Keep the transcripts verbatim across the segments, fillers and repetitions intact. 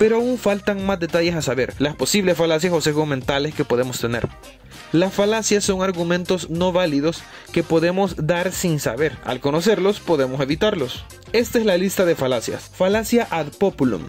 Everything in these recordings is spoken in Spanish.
pero aún faltan más detalles a saber, las posibles falacias o sesgos mentales que podemos tener. Las falacias son argumentos no válidos que podemos dar sin saber. Al conocerlos, podemos evitarlos. Esta es la lista de falacias. Falacia ad populum.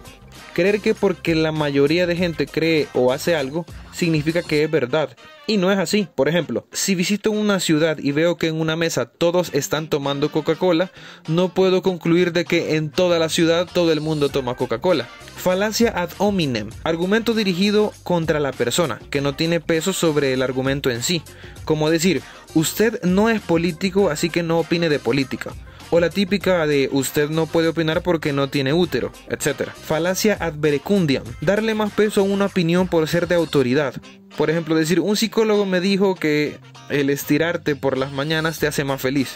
Creer que porque la mayoría de gente cree o hace algo, significa que es verdad. Y no es así. Por ejemplo, si visito una ciudad y veo que en una mesa todos están tomando Coca-Cola, no puedo concluir de que en toda la ciudad todo el mundo toma Coca-Cola. Falacia ad hominem. Argumento dirigido contra la persona, que no tiene peso sobre el argumento en sí. Como decir, usted no es político, así que no opine de política. O la típica de usted no puede opinar porque no tiene útero, etcétera. Falacia ad verecundiam. Darle más peso a una opinión por ser de autoridad. Por ejemplo, decir, un psicólogo me dijo que el estirarte por las mañanas te hace más feliz,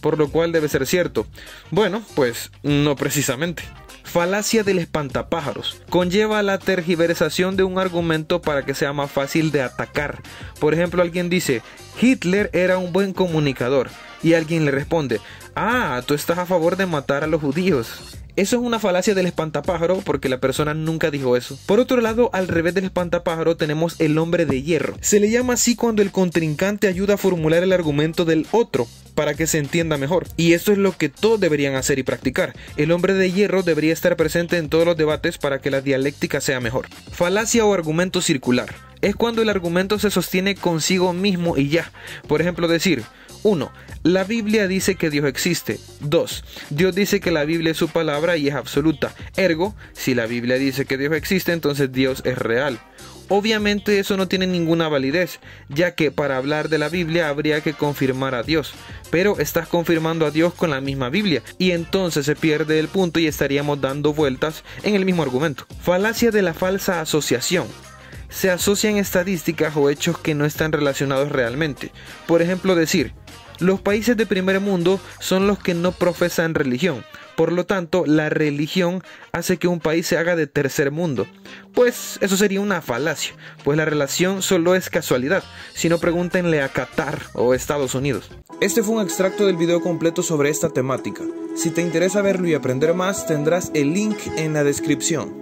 por lo cual debe ser cierto. Bueno, pues no precisamente. Falacia del espantapájaros. Conlleva la tergiversación de un argumento para que sea más fácil de atacar. Por ejemplo, alguien dice, Hitler era un buen comunicador. Y alguien le responde, ah, tú estás a favor de matar a los judíos. Eso es una falacia del espantapájaro porque la persona nunca dijo eso. Por otro lado, al revés del espantapájaro tenemos el hombre de hierro. Se le llama así cuando el contrincante ayuda a formular el argumento del otro para que se entienda mejor. Y eso es lo que todos deberían hacer y practicar. El hombre de hierro debería estar presente en todos los debates para que la dialéctica sea mejor. Falacia o argumento circular. Es cuando el argumento se sostiene consigo mismo y ya. Por ejemplo, decir, uno. La Biblia dice que Dios existe. dos. Dios dice que la Biblia es su palabra y es absoluta. Ergo, si la Biblia dice que Dios existe, entonces Dios es real. Obviamente eso no tiene ninguna validez, ya que para hablar de la Biblia habría que confirmar a Dios. Pero estás confirmando a Dios con la misma Biblia, y entonces se pierde el punto y estaríamos dando vueltas en el mismo argumento. Falacia de la falsa asociación. Se asocian estadísticas o hechos que no están relacionados realmente. Por ejemplo, decir, los países de primer mundo son los que no profesan religión. Por lo tanto, la religión hace que un país se haga de tercer mundo. Pues eso sería una falacia, pues la relación solo es casualidad. Si no, pregúntenle a Qatar o Estados Unidos. Este fue un extracto del video completo sobre esta temática. Si te interesa verlo y aprender más, tendrás el link en la descripción.